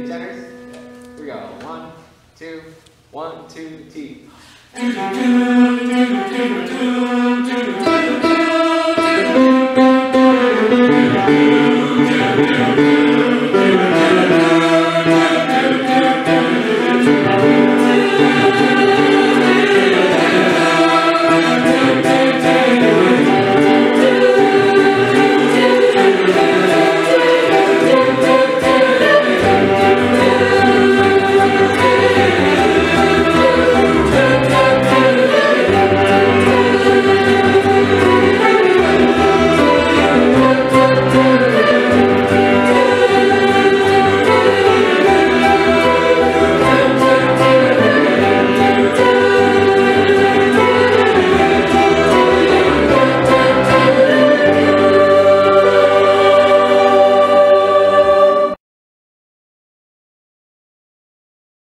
with each other. Here we go. 1, 2, 1, 2, T.